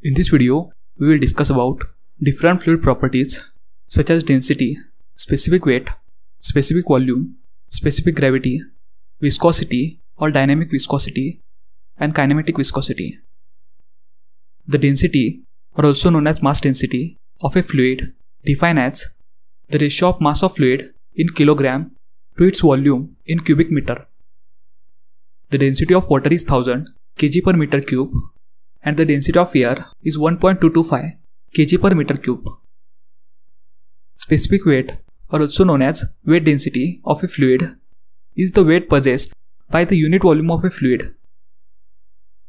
In this video, we will discuss about different fluid properties such as density, specific weight, specific volume, specific gravity, viscosity or dynamic viscosity, and kinematic viscosity. The density, or also known as mass density, of a fluid defined as the ratio of mass of fluid in kilogram to its volume in cubic meter. The density of water is 1000 kg per meter cube and the density of air is 1.225 kg per meter cube. Specific weight, or also known as weight density, of a fluid is the weight possessed by the unit volume of a fluid.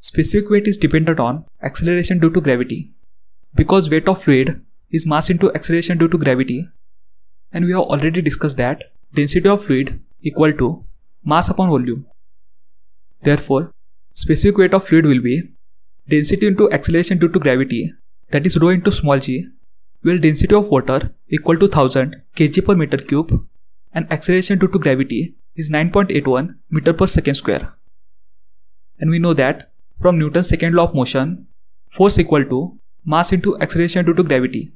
Specific weight is dependent on acceleration due to gravity. Because weight of fluid is mass into acceleration due to gravity, and we have already discussed that density of fluid equal to mass upon volume. Therefore, specific weight of fluid will be density into acceleration due to gravity, that is rho into small g, where density of water equal to 1000 kg per meter cube and acceleration due to gravity is 9.81 meter per second square. And we know that from Newton's second law of motion, force equal to mass into acceleration due to gravity.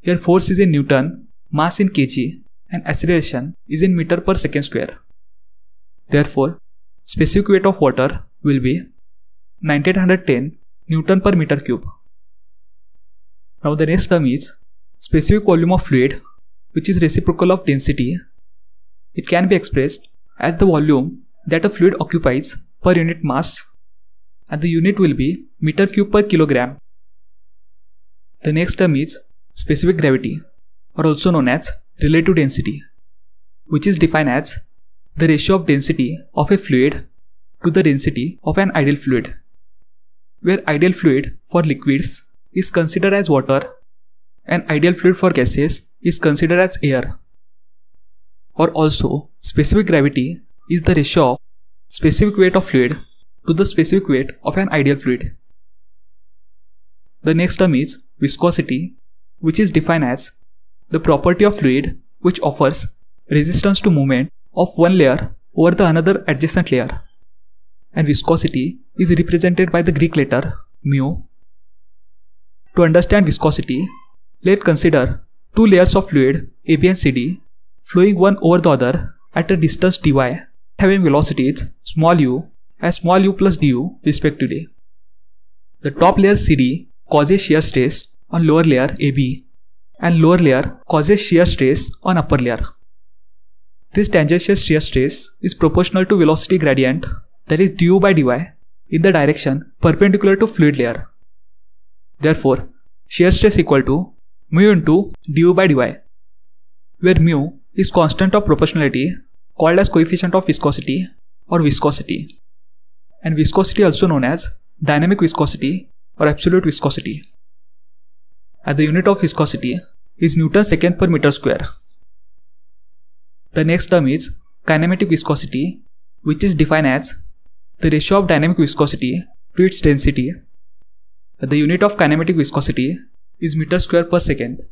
Here force is in Newton, mass in kg, and acceleration is in meter per second square. Therefore, specific weight of water will be 1910 Newton per meter cube. Now the next term is specific volume of fluid, which is reciprocal of density. It can be expressed as the volume that a fluid occupies per unit mass, and the unit will be meter cube per kilogram. The next term is specific gravity, or also known as relative density, which is defined as the ratio of density of a fluid to the density of an ideal fluid, where ideal fluid for liquids is considered as water and ideal fluid for gases is considered as air. Or also, specific gravity is the ratio of specific weight of fluid to the specific weight of an ideal fluid. The next term is viscosity, which is defined as the property of fluid which offers resistance to movement of one layer over the another adjacent layer. And viscosity is represented by the Greek letter mu. To understand viscosity, let's consider two layers of fluid AB and CD flowing one over the other at a distance dy, having velocities small u and small u plus du respectively. The top layer CD causes shear stress on lower layer AB and lower layer causes shear stress on upper layer. This tangential shear stress is proportional to velocity gradient, that is du by dy, in the direction perpendicular to fluid layer. Therefore, shear stress equal to mu into du by dy, where mu is constant of proportionality called as coefficient of viscosity or viscosity, and viscosity also known as dynamic viscosity or absolute viscosity. And the unit of viscosity is Newton's second per meter square. The next term is kinematic viscosity, which is defined as the ratio of dynamic viscosity to its density. The unit of kinematic viscosity is meter square per second.